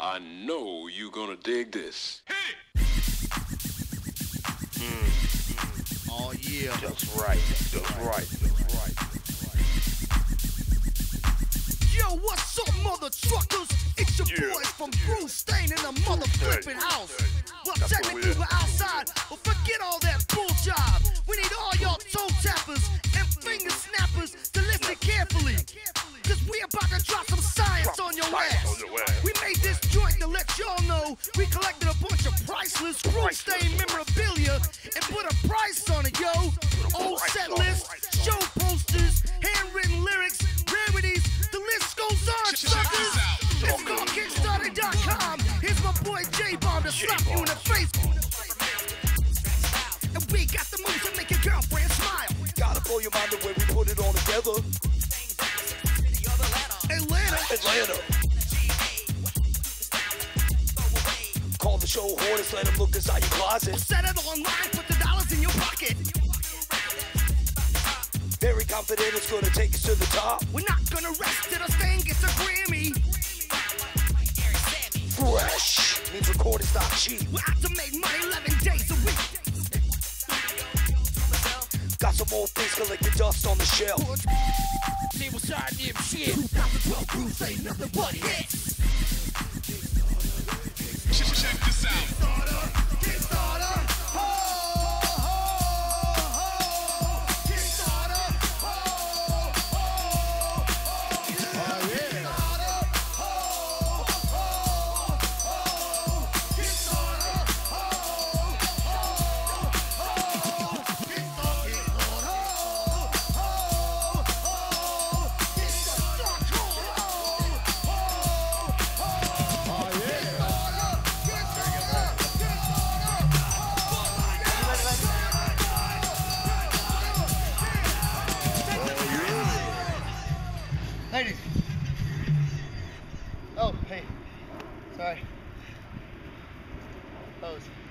I know you gonna dig this. Hit it! Oh yeah. That's right. Yo, what's up, mother truckers? It's your boys from Groove Stain in the motherflipping house. Well, technically we're outside, but forget all that bull job. We need all y'all toe tappers and finger snappers to listen carefully, cause we about to drop some science on your ass. We made this joint to let y'all know we collected a bunch of priceless Groove Stain memorabilia and put a price on it, yo. Old set lists, show posters, handwritten lyrics, rarities, the list goes on, suckers. It's called Kickstarter.com. Here's my boy J-Bomb to slap you in the face. And we got the moves to make your girlfriend smile. Gotta blow your mind the way we put it all together. Atlanta. Call the show hornets, let them look inside your closet. We'll set it online, put the dollars in your pocket. Very confident it's gonna take us to the top. We're not gonna rest till the thing gets a Grammy. Fresh means recording's not cheap. We're out to make money 11 days a week. Got some old things collecting dust on the shelf. They was hard damn shit. 2012 Grooves ain't nothing but hits. Check this out. Kickstarter. Ho, ho, ho. Kickstarter. Ho, ho, ho. Kickstarter. Ho, ho, ho. Kickstarter. Ho, ho, ho. Ladies. Oh, hey. Sorry. Close.